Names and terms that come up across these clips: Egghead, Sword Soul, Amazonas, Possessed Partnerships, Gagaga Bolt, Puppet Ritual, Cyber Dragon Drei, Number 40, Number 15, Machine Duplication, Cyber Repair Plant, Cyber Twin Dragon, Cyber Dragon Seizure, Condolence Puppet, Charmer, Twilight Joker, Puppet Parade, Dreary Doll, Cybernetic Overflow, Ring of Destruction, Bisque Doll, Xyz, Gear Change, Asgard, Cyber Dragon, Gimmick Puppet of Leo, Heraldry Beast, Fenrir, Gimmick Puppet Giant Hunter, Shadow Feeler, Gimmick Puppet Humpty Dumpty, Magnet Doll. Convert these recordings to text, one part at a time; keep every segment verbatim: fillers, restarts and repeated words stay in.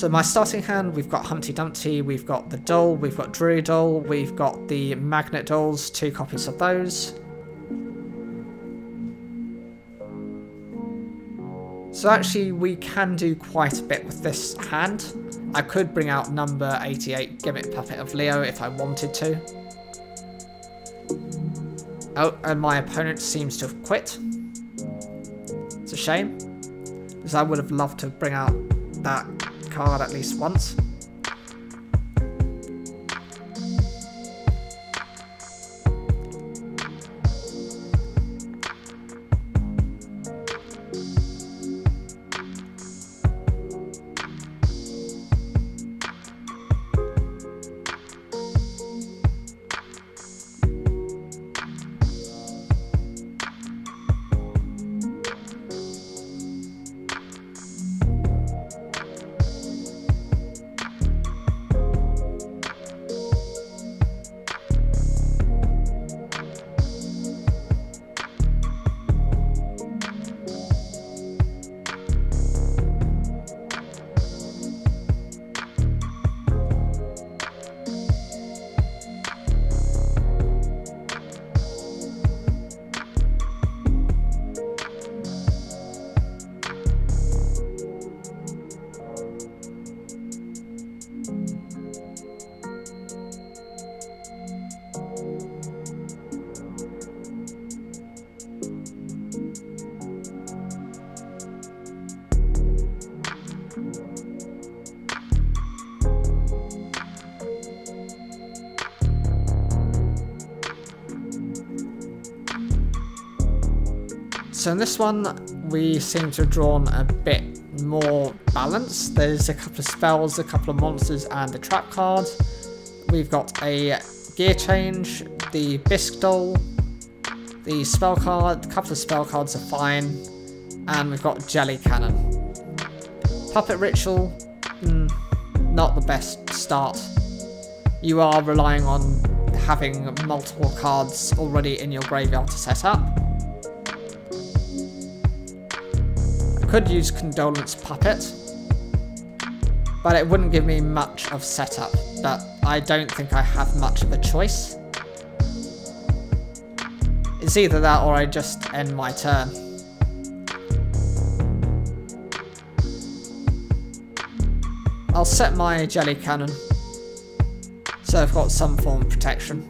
So my starting hand, we've got Humpty Dumpty, we've got the doll, we've got Dreary Doll, we've got the Magnet Dolls, two copies of those. So actually we can do quite a bit with this hand. I could bring out number eighty-eight Gimmick Puppet of Leo if I wanted to. Oh, and my opponent seems to have quit. It's a shame, because I would have loved to bring out that card at least once. So in this one, we seem to have drawn a bit more balance. There's a couple of spells, a couple of monsters, and a trap card. We've got a Gear Change, the Bisque Doll, the spell card, a couple of spell cards are fine, and we've got Jelly Cannon. Puppet Ritual, mm, not the best start. You are relying on having multiple cards already in your graveyard to set up. Could use Condolence Puppet, but it wouldn't give me much of setup, but I don't think I have much of a choice. It's either that or I just end my turn. I'll set my Jelly Cannon, so I've got some form of protection.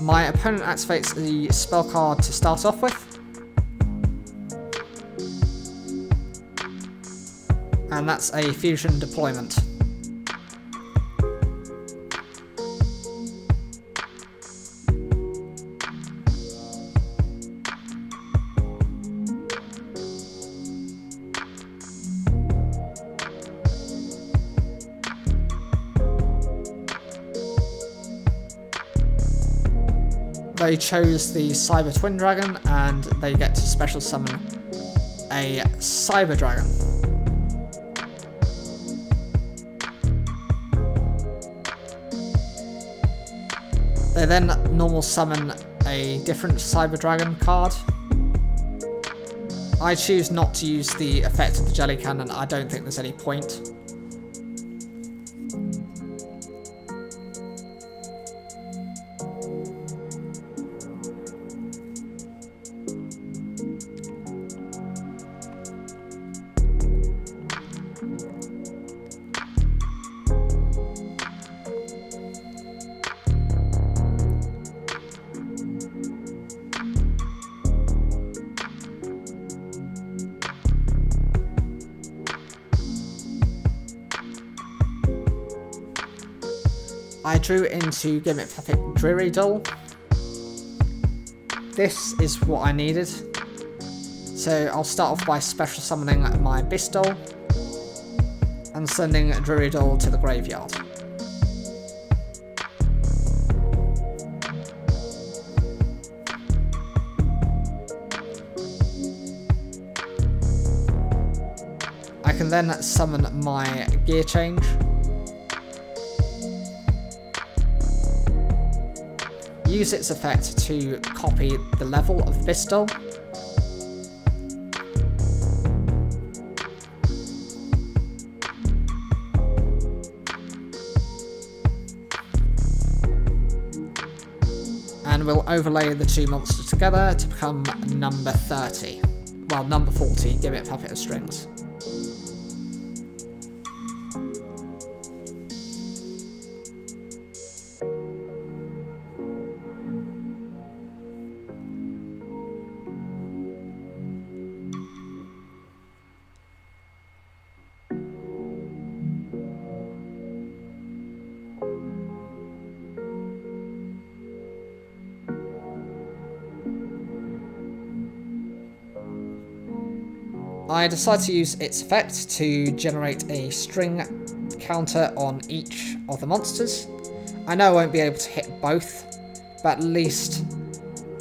My opponent activates the spell card to start off with. And that's a fusion deployment. They chose the Cyber Twin Dragon, and they get to special summon a Cyber Dragon. They then normal summon a different Cyber Dragon card. I choose not to use the effect of the Jelly Cannon, I don't think there's any point. I drew into Gimmick Puppet Dreary Doll. This is what I needed. So I'll start off by special summoning my Bisque Doll and sending Dreary Doll to the graveyard. I can then summon my Gear Change, use its effect to copy the level of Bisque Doll, and we'll overlay the two monsters together to become number thirty, well number forty, Gimmick Puppet of Strings. I decide to use its effect to generate a string counter on each of the monsters. I know I won't be able to hit both, but at least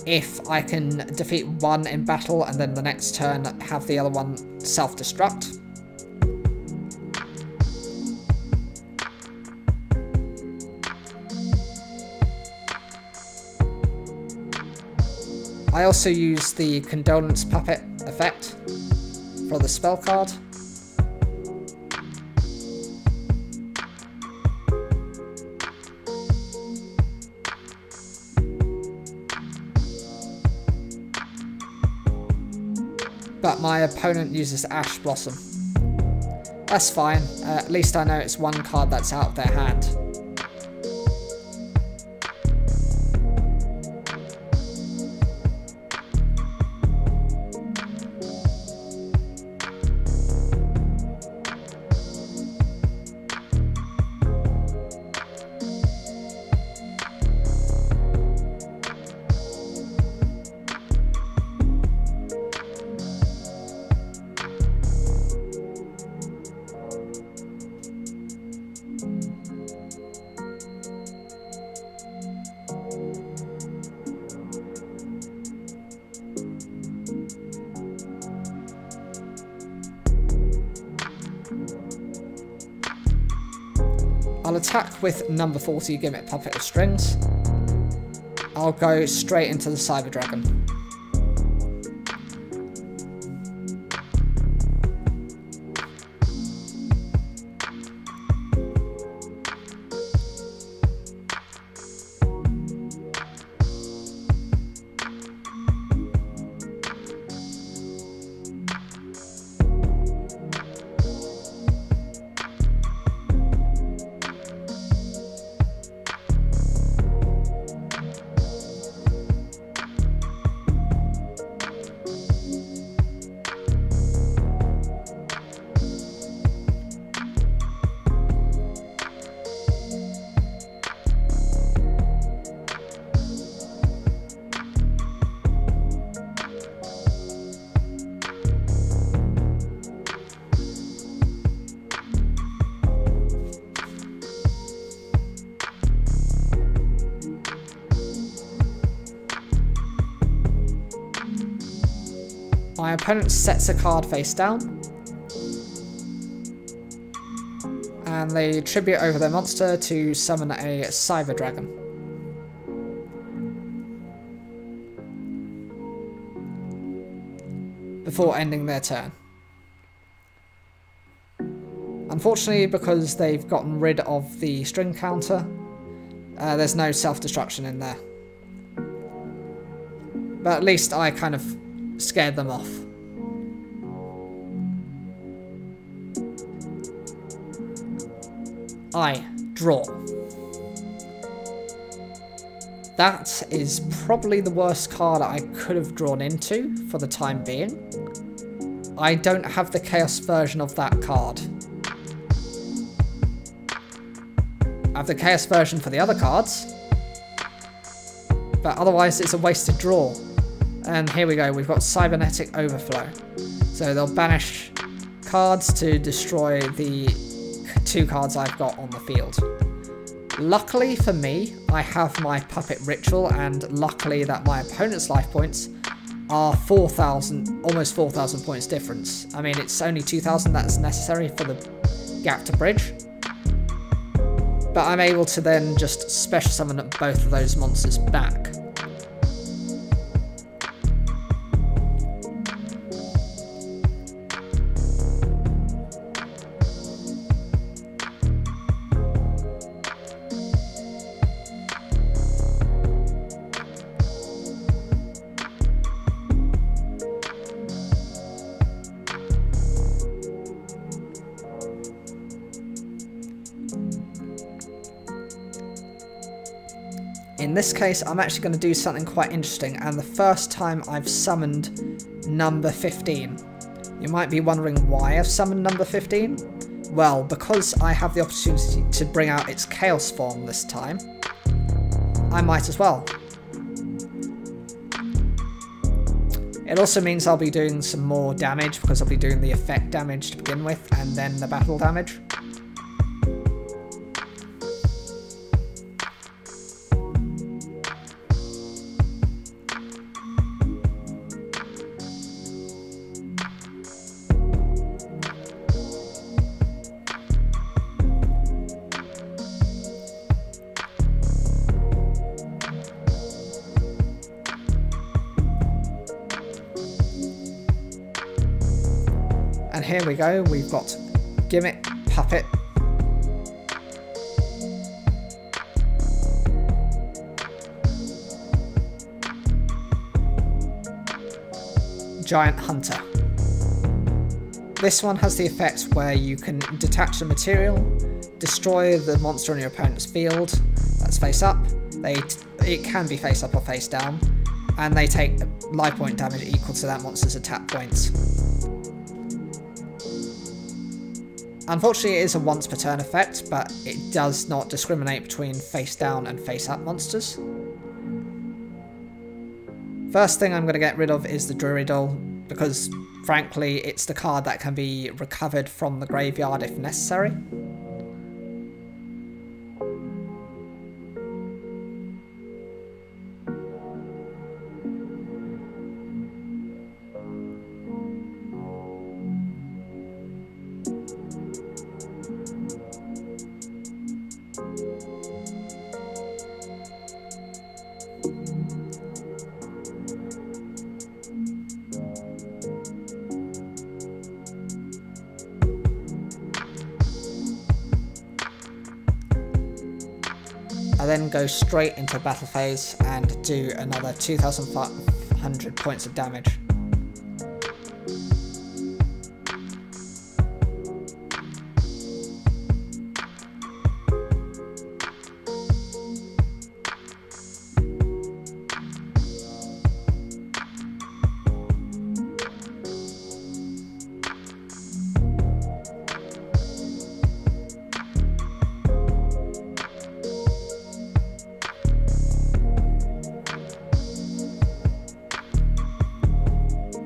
if I can defeat one in battle and then the next turn have the other one self-destruct. I also use the Condolence Puppet effect for the spell card. But my opponent uses Ash Blossom. That's fine, uh, at least I know it's one card that's out of their hand. I'll attack with number forty, Gimmick Puppet of Strings. I'll go straight into the Cyber Dragon. My opponent sets a card face down, and they tribute over their monster to summon a Cyber Dragon. Before ending their turn. Unfortunately, because they've gotten rid of the string counter, uh, there's no self-destruction in there. But at least I kind of scared them off. I draw. That is probably the worst card I could have drawn into for the time being. I don't have the Chaos version of that card. have the Chaos version for the other cards, but otherwise it's a wasted draw. And here we go, we've got Cybernetic Overflow. So they'll banish cards to destroy the two cards I've got on the field. Luckily for me, I have my Puppet Ritual, and luckily that my opponent's life points are four thousand, almost four thousand points difference. I mean, it's only two thousand that's necessary for the gap to bridge. But I'm able to then just special summon both of those monsters back. In this case, I'm actually going to do something quite interesting, and the first time I've summoned number fifteen. You might be wondering why I've summoned number fifteen. Well, because I have the opportunity to bring out its Chaos form this time, I might as well. It also means I'll be doing some more damage, because I'll be doing the effect damage to begin with, and then the battle damage. Here we go, we've got Gimmick Puppet Giant Hunter. This one has the effect where you can detach the material, destroy the monster on your opponent's field, that's face up, they it can be face up or face down, and they take life point damage equal to that monster's attack points. Unfortunately, it is a once per turn effect, but it does not discriminate between face down and face up monsters. First thing I'm going to get rid of is the Dreary Doll, because frankly it's the card that can be recovered from the graveyard if necessary. I then go straight into battle phase and do another two thousand five hundred points of damage.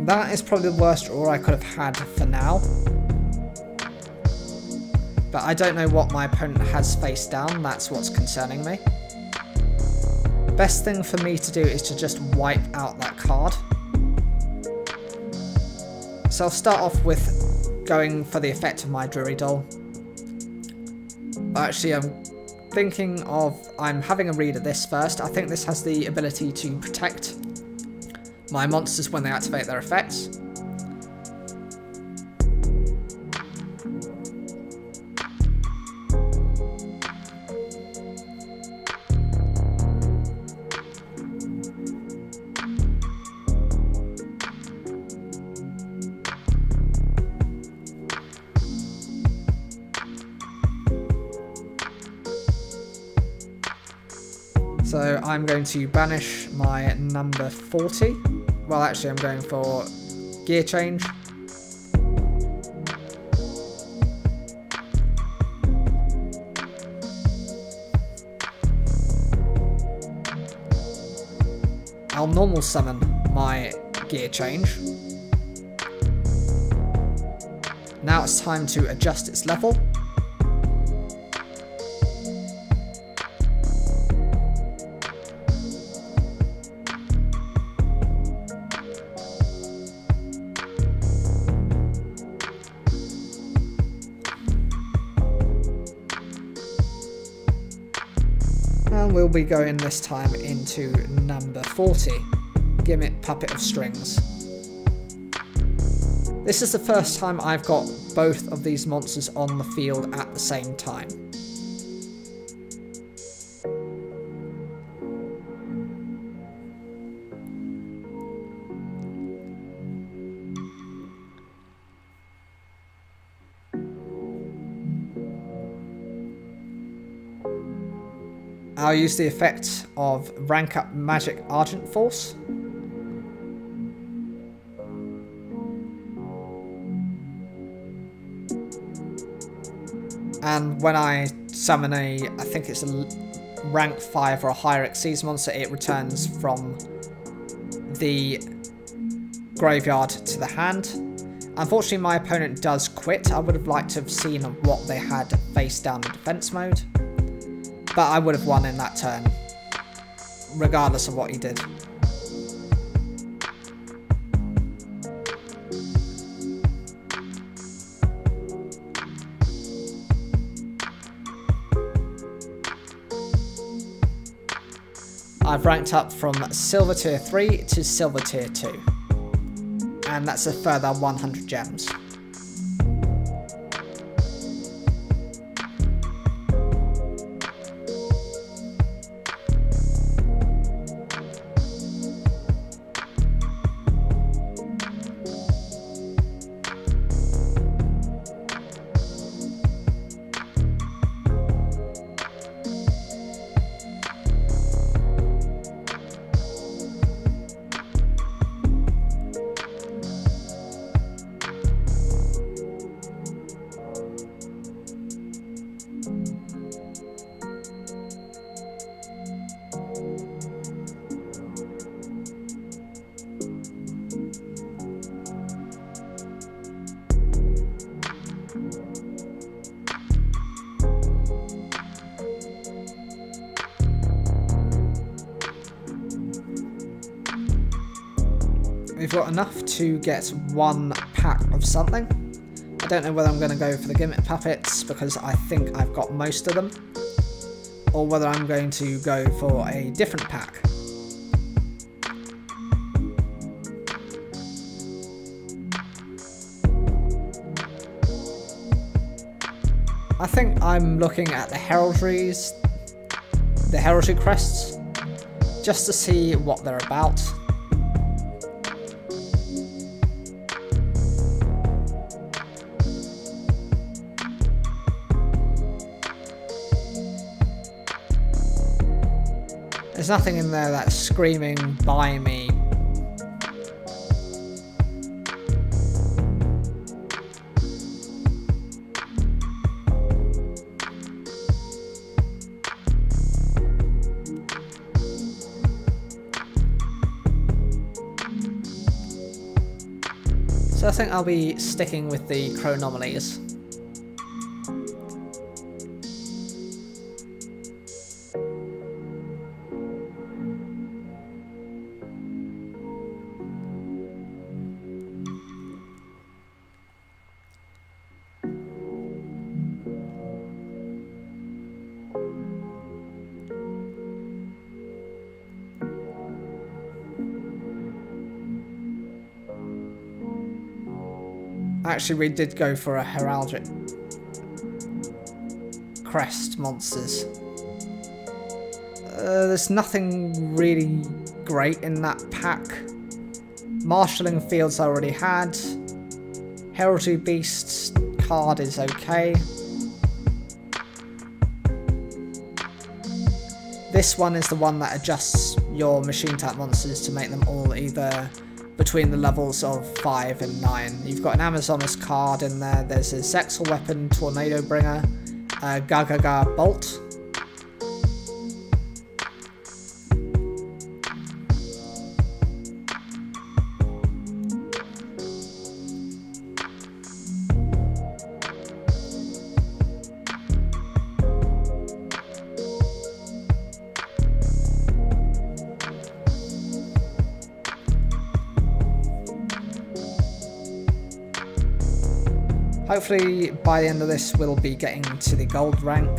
That is probably the worst draw I could have had for now. But I don't know what my opponent has face down, that's what's concerning me. Best thing for me to do is to just wipe out that card. So I'll start off with going for the effect of my Dreary Doll. Actually, I'm thinking of... I'm having a read at this first. I think this has the ability to protect my monsters when they activate their effects. So I'm going to banish my number forty. Well, actually, I'm going for Gear Change. I'll normal summon my Gear Change. Now it's time to adjust its level. We'll be going this time into number forty, Gimmick Puppet of Strings. This is the first time I've got both of these monsters on the field at the same time. I'll use the effect of Rank Up Magic Argent Force. And when I summon a, I think it's a rank five or a higher Xyz monster, it returns from the graveyard to the hand. Unfortunately, my opponent does quit. I would have liked to have seen what they had face down in defense mode. But I would have won in that turn, regardless of what he did. I've ranked up from Silver Tier three to Silver Tier two, and that's a further one hundred gems. We've got enough to get one pack of something. I don't know whether I'm going to go for the Gimmick Puppets because I think I've got most of them, or whether I'm going to go for a different pack. I think I'm looking at the Heraldries, the Heraldry Crests, just to see what they're about. There's nothing in there that's screaming, buy me. So I think I'll be sticking with the Chronomalies. Actually, we did go for a Heraldic Crest monsters. Uh, there's nothing really great in that pack. Marshalling Fields I already had. Heraldry Beast's card is okay. This one is the one that adjusts your machine type monsters to make them all either between the levels of five and nine. You've got an Amazonas card in there, there's a Zexal Weapon Tornado Bringer, a Gagaga Bolt. Hopefully by the end of this we'll be getting to the gold rank.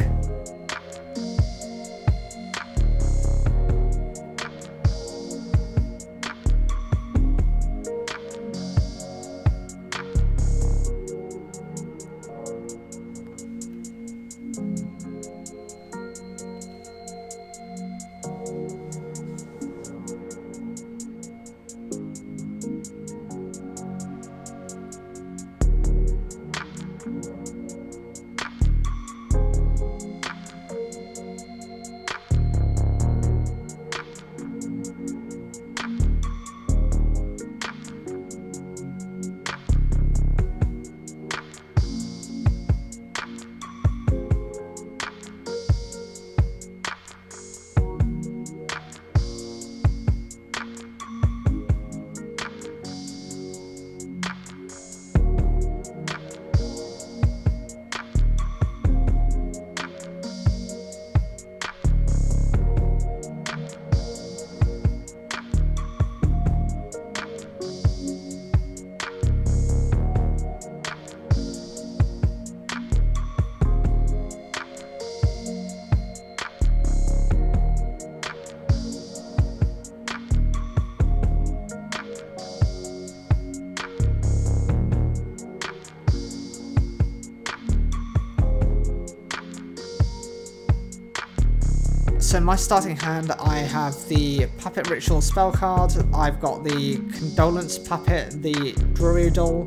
So in my starting hand, I have the Puppet Ritual spell card, I've got the Condolence Puppet, the Dreary Doll,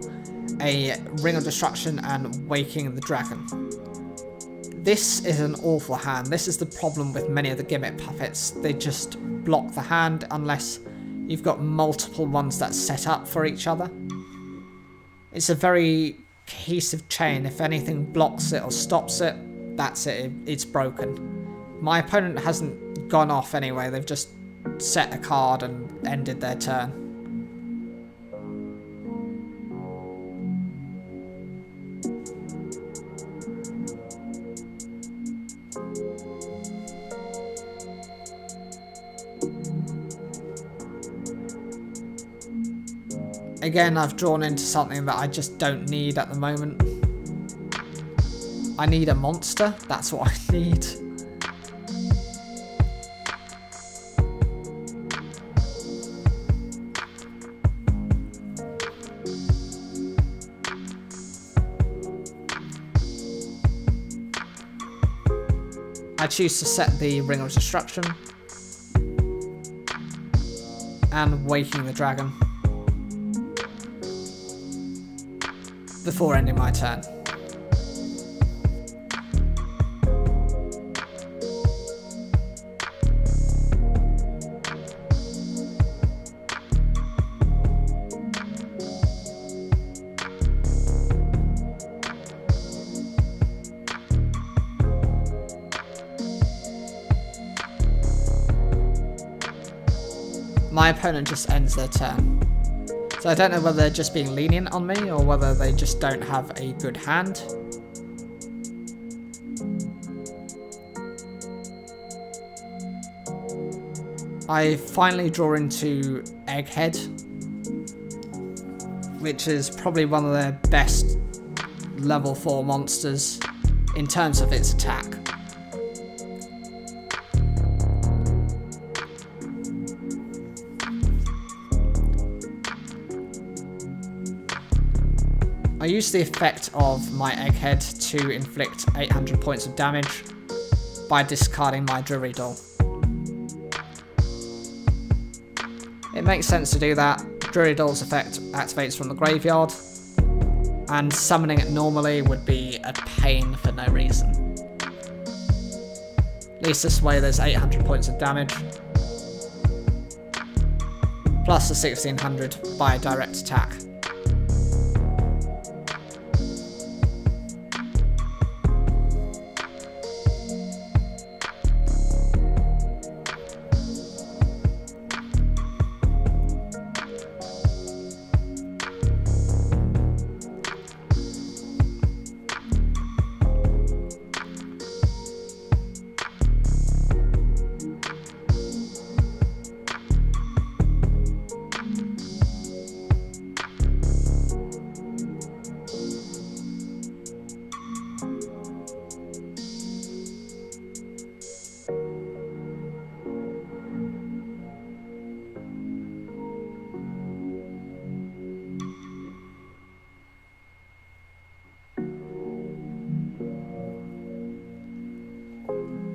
a Ring of Destruction and Waking the Dragon. This is an awful hand. This is the problem with many of the Gimmick Puppets. They just block the hand unless you've got multiple ones that set up for each other. It's a very cohesive chain. If anything blocks it or stops it, that's it, it's broken. My opponent hasn't gone off anyway, they've just set a card and ended their turn. Again, I've drawn into something that I just don't need at the moment. I need a monster, that's what I need. I choose to set the Ring of Destruction and Waking the Dragon before ending my turn. My opponent just ends their turn. So I don't know whether they're just being lenient on me or whether they just don't have a good hand. I finally draw into Egghead, which is probably one of their best level four monsters in terms of its attack. I use the effect of my Egghead to inflict eight hundred points of damage by discarding my Dreary Doll. It makes sense to do that. Dreary Doll's effect activates from the graveyard, and summoning it normally would be a pain for no reason. At least this way there's eight hundred points of damage, plus the sixteen hundred by a direct attack.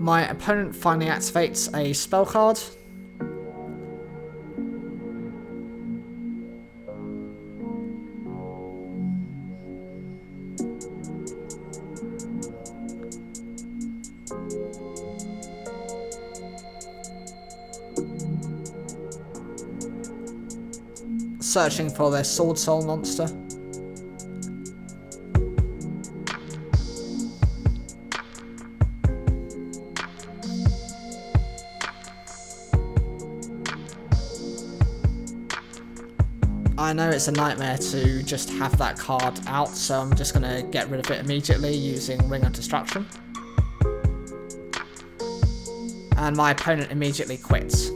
my opponent finally activates a spell card. Searching for their Sword Soul monster. I know it's a nightmare to just have that card out, so I'm just going to get rid of it immediately using Ring of Destruction. And my opponent immediately quits.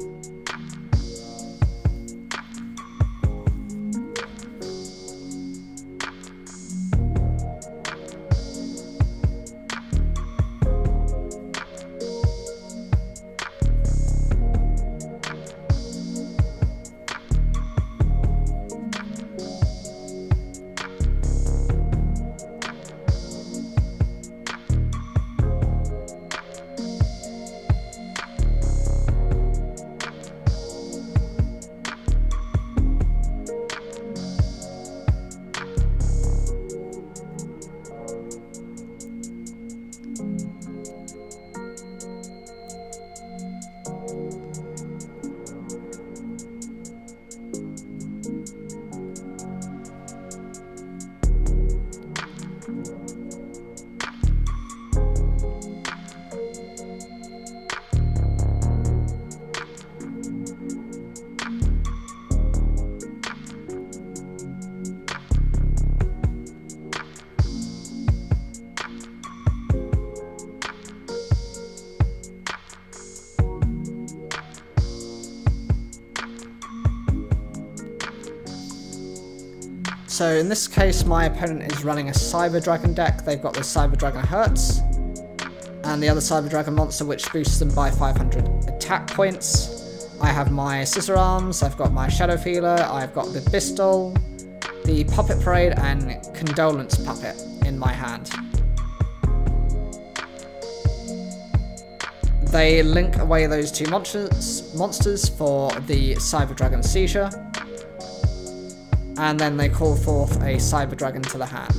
So in this case, my opponent is running a Cyber Dragon deck. They've got the Cyber Dragon Hertz and the other Cyber Dragon monster, which boosts them by five hundred attack points. I have my Scissor Arms, I've got my Shadow Feeler, I've got the Bisque Doll, the Puppet Parade and Condolence Puppet in my hand. They link away those two monsters, monsters for the Cyber Dragon Seizure. And then they call forth a Cyber Dragon to the hand.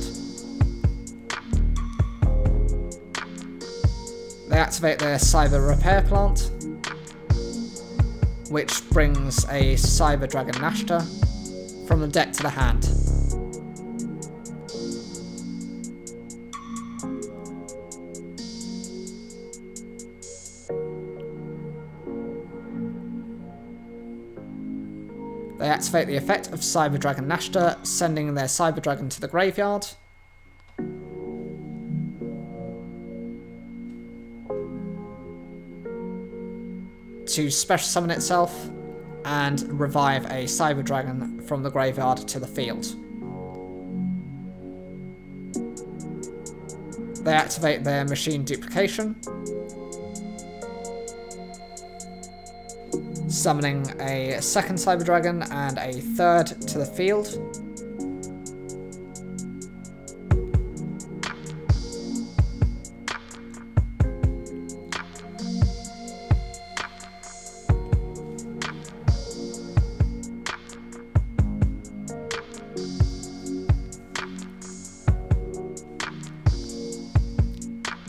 They activate their Cyber Repair Plant, which brings a Cyber Dragon Nashta from the deck to the hand. They activate the effect of Cyber Dragon Nashta, sending their Cyber Dragon to the graveyard. To special summon itself and revive a Cyber Dragon from the graveyard to the field. They activate their Machine Duplication, summoning a second Cyber Dragon and a third to the field.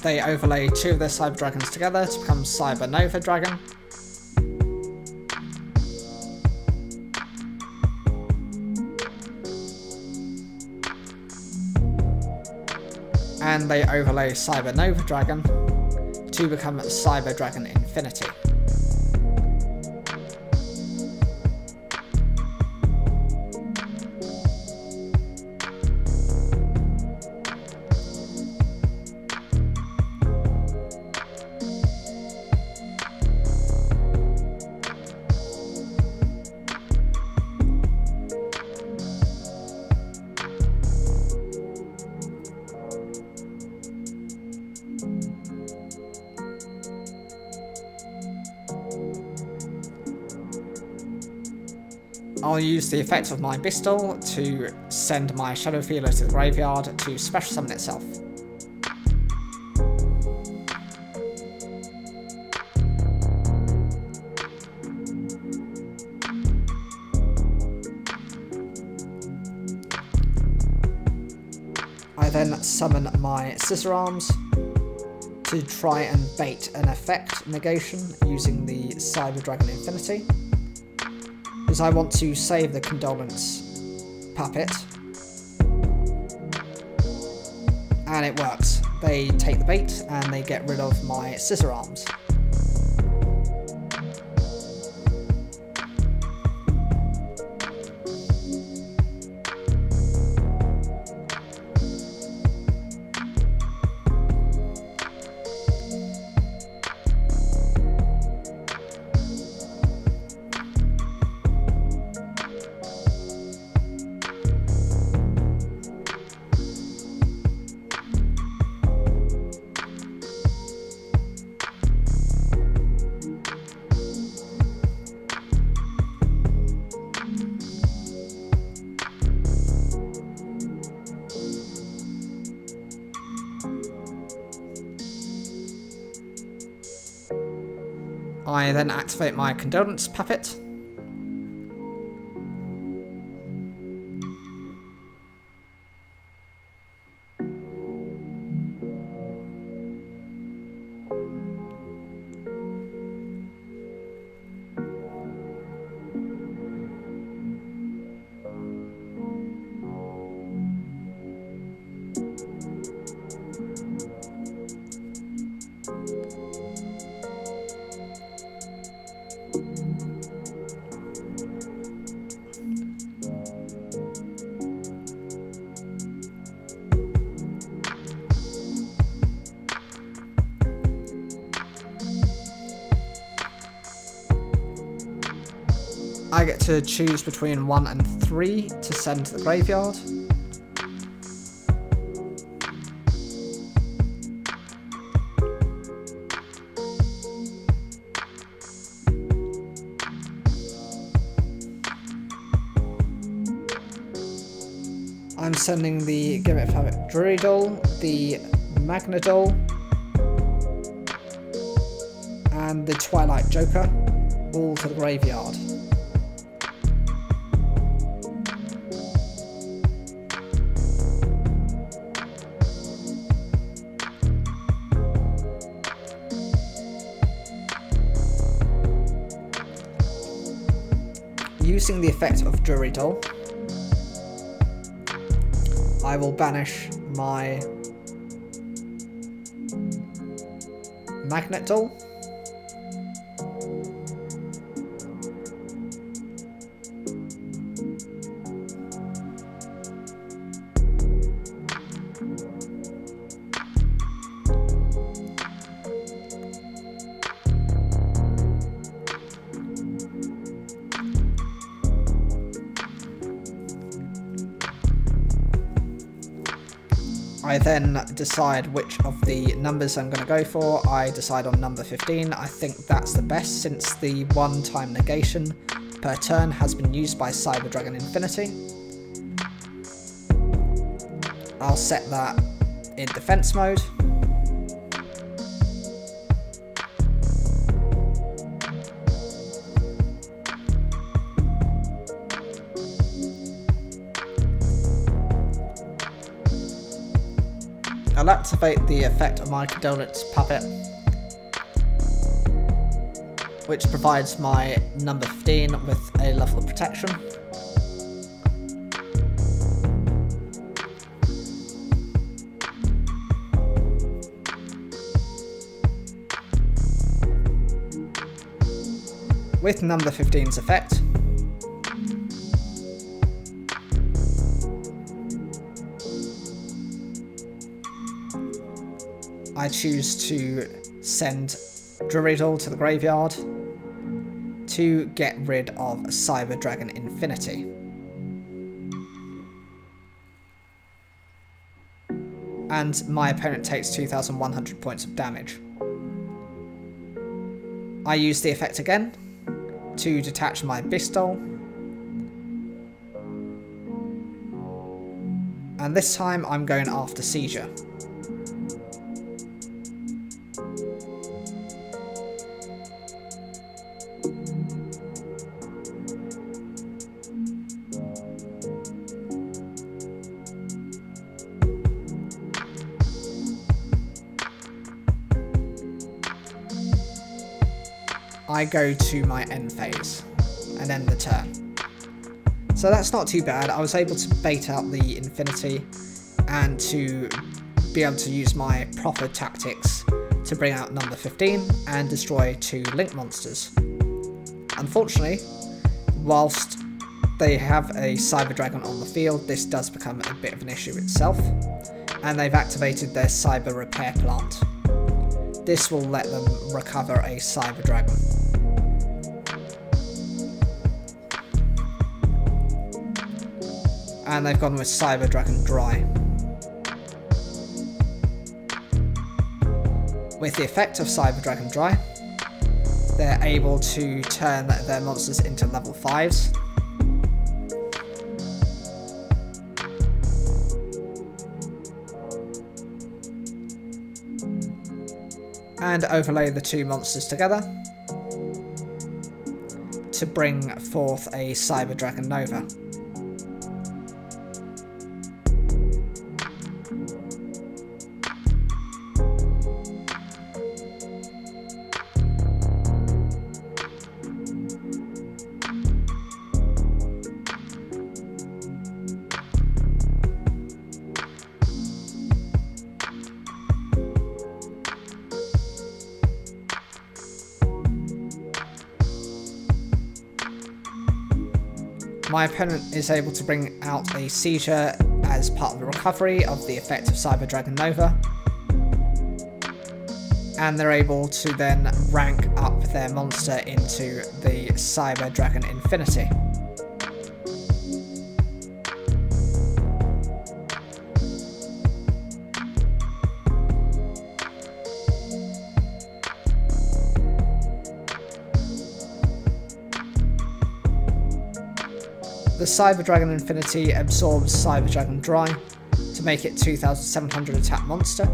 They overlay two of their Cyber Dragons together to become Cyber Nova Dragon. And they overlay Cyber Nova Dragon to become Cyber Dragon Infinity. I'll use the effect of my Bisque Doll to send my Shadow Feeler to the graveyard to special summon itself. then summon my Scissor Arms to try and bait an effect negation using the Cyber Dragon Infinity, because I want to save the Condolence Puppet. And it works. They take the bait and they get rid of my Scissor Arms. I then activate my Condolence Puppet. I get to choose between one and three to send to the graveyard. I'm sending the Gimmick Puppet Dreary Doll, the Magnet Doll, and the Twilight Joker, all to the graveyard. Using the effect of Dreary Doll, I will banish my Magnet Doll, I then decide which of the numbers I'm going to go for. I decide on number fifteen. I think that's the best since the one-time negation per turn has been used by Cyber Dragon Infinity. I'll set that in defense mode. I'll activate the effect of my Condolence Puppet, which provides my number fifteen with a level of protection. With number fifteen's effect, I choose to send Dreary Doll to the graveyard to get rid of Cyber Dragon Infinity. And my opponent takes two thousand one hundred points of damage. I use the effect again to detach my Bisque Doll. And this time I'm going after Seizure. I go to my end phase and end the turn. So that's not too bad. I was able to bait out the Infinity and to be able to use my proper tactics to bring out number fifteen and destroy two Link monsters. Unfortunately, whilst they have a Cyber Dragon on the field, this does become a bit of an issue itself, and they've activated their Cyber Repair Plant. This will let them recover a Cyber Dragon. And they've gone with Cyber Dragon Drei. With the effect of Cyber Dragon Drei, they're able to turn their monsters into level fives. And overlay the two monsters together to bring forth a Cyber Dragon Nova. My opponent is able to bring out a Seizure as part of the recovery of the effect of Cyber Dragon Nova, and they're able to then rank up their monster into the Cyber Dragon Infinity. The Cyber Dragon Infinity absorbs Cyber Dragon Drei to make it two thousand seven hundred attack monster.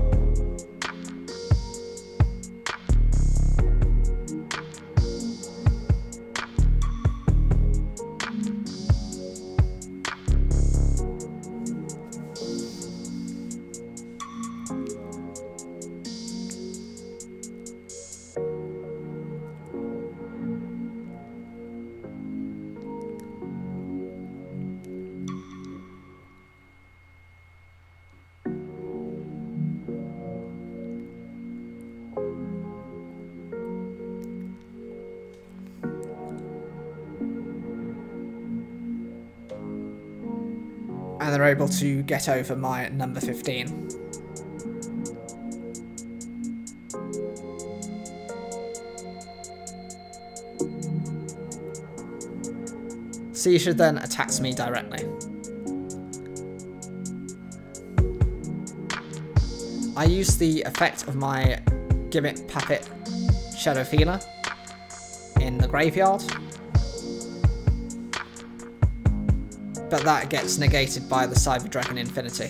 And they're able to get over my number fifteen. Seizure then attacks me directly. I use the effect of my Gimmick Puppet Shadow Feeler in the graveyard, but that gets negated by the Cyber Dragon Infinity.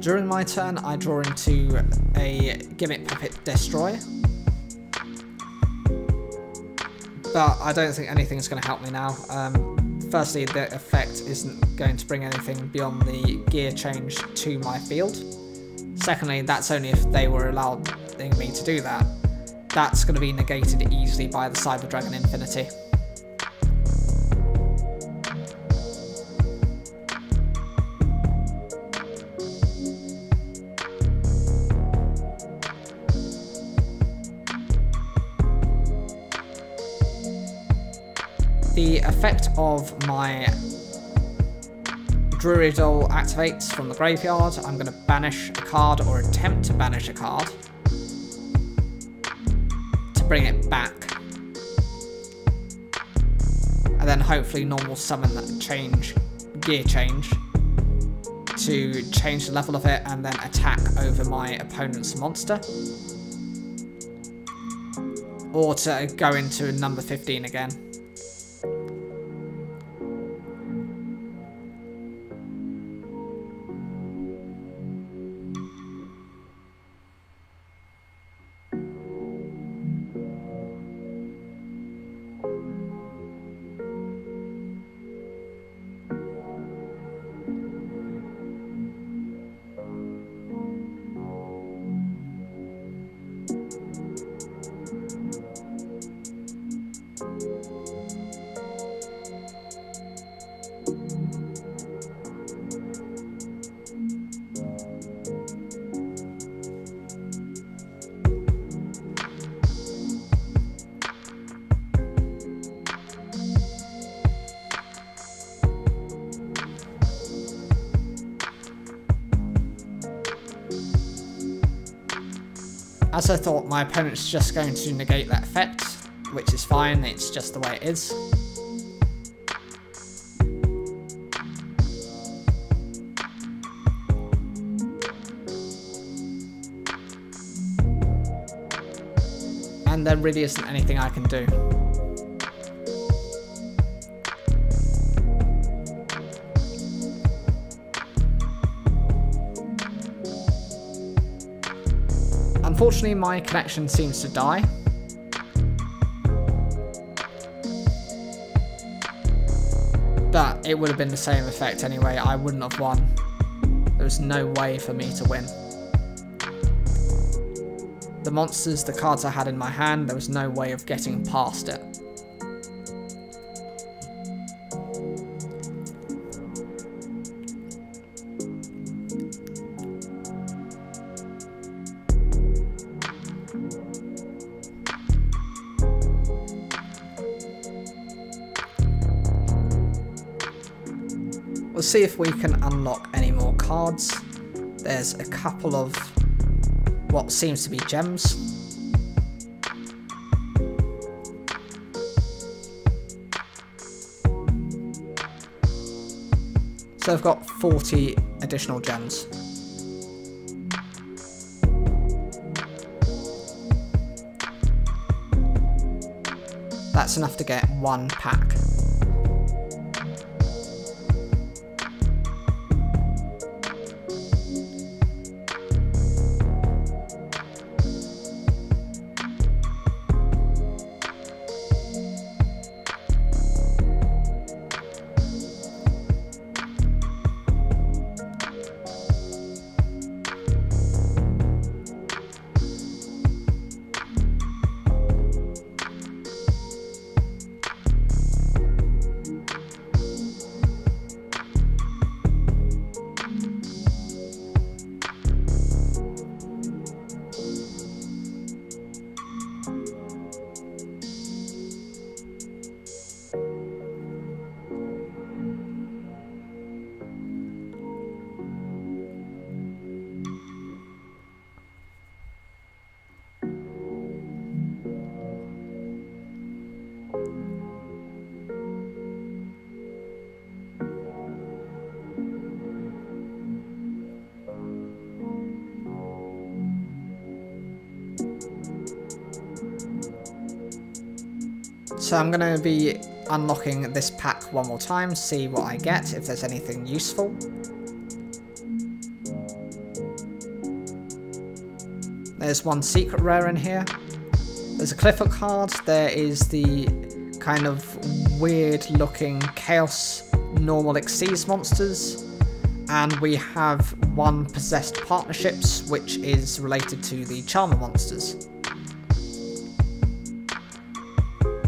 During my turn, I draw into a Gimmick Puppet Destroy, but I don't think anything's going to help me now. Um, firstly, the effect isn't going to bring anything beyond the Gear Change to my field. Secondly, that's only if they were allowing me to do that. That's going to be negated easily by the Cyber Dragon Infinity. effect of my Dreary Doll activates from the graveyard, I'm going to banish a card or attempt to banish a card to bring it back. And then hopefully normal summon that change, gear change, to change the level of it and then attack over my opponent's monster. Or to go into number fifteen again. As I thought, my opponent's just going to negate that effect, which is fine, it's just the way it is. And there really isn't anything I can do. Unfortunately, my connection seems to die. But it would have been the same effect anyway, I wouldn't have won. There was no way for me to win. The monsters, the cards I had in my hand, there was no way of getting past it. See if we can unlock any more cards. There's a couple of what seems to be gems. So I've got forty additional gems. That's enough to get one pack. So I'm going to be unlocking this pack one more time, see what I get, if there's anything useful. There's one secret rare in here. There's a Clifford card, there is the kind of weird looking Chaos Normal Xyz monsters, and we have one Possessed Partnerships, which is related to the Charmer monsters.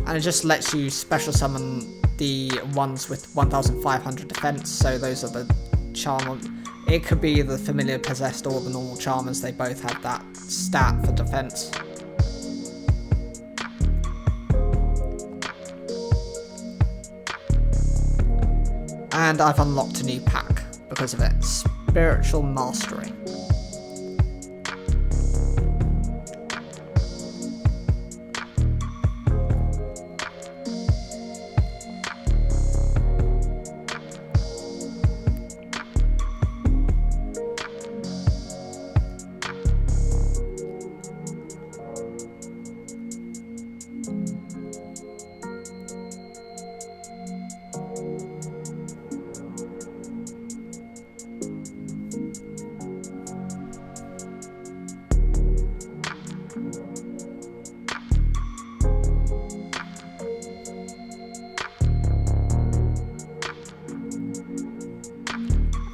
And it just lets you special summon the ones with one thousand five hundred defense, so those are the Charmer. It could be the familiar Possessed or the normal Charmers, they both have that stat for defense. And I've unlocked a new pack because of it. Spiritual Mastery.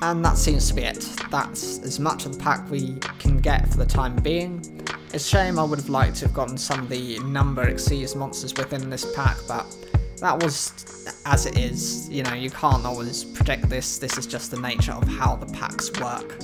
And that seems to be it. That's as much of the pack we can get for the time being. It's a shame, I would have liked to have gotten some of the number exceeds monsters within this pack, but that was as it is. You know, you can't always predict this. This is just the nature of how the packs work.